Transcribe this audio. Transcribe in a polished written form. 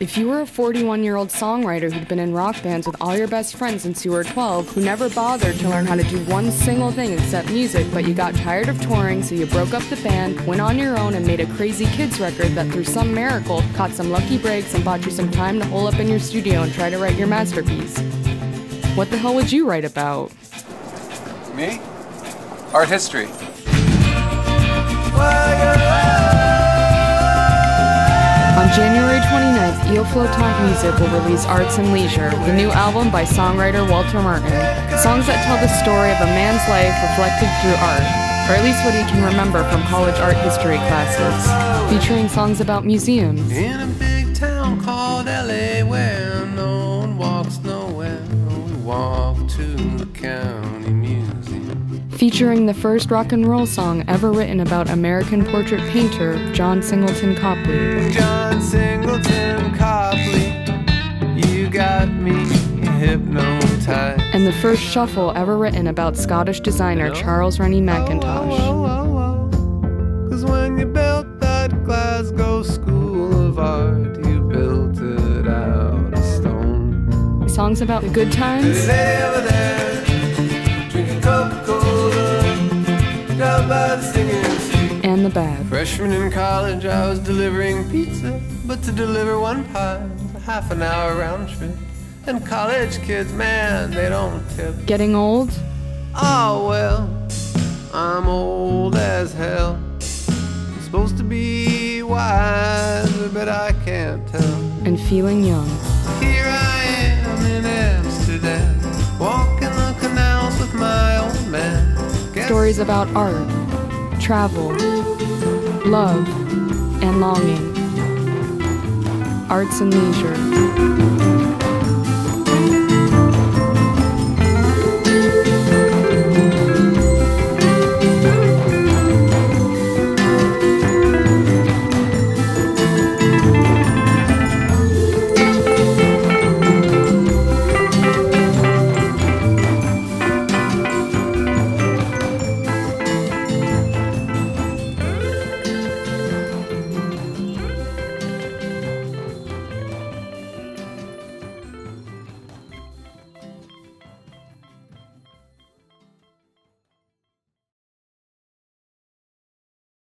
If you were a 41-year-old songwriter who'd been in rock bands with all your best friends since you were 12, who never bothered to learn how to do one single thing except music, but you got tired of touring, so you broke up the band, went on your own, and made a crazy kids record that through some miracle caught some lucky breaks and bought you some time to hole up in your studio and try to write your masterpiece. What the hell would you write about? Me? Art history. On January 29th, Ile Flottante Music will release Arts and Leisure, the new album by songwriter Walter Martin. Songs that tell the story of a man's life reflected through art, or at least what he can remember from college art history classes, featuring songs about museums. In a big town called LA, where no one walks nowhere, we walk to the county museum. Featuring the first rock and roll song ever written about American portrait painter John Singleton Copley. You got me hypnotized. And the first shuffle ever written about Scottish designer Charles Rennie Mackintosh. Because when you built that Glasgow School of Art, you built it out of stone. Songs about good times. And the bad. Freshman in college, I was delivering pizza, but to deliver one pie, half an hour round trip. And college kids, man, they don't tip. Getting old? Oh, well, I'm old as hell. Supposed to be wiser, but I can't tell. And feeling young. Here I am in Amsterdam, walking the canals with my old man. Stories about art, travel, love, and longing. Arts and Leisure.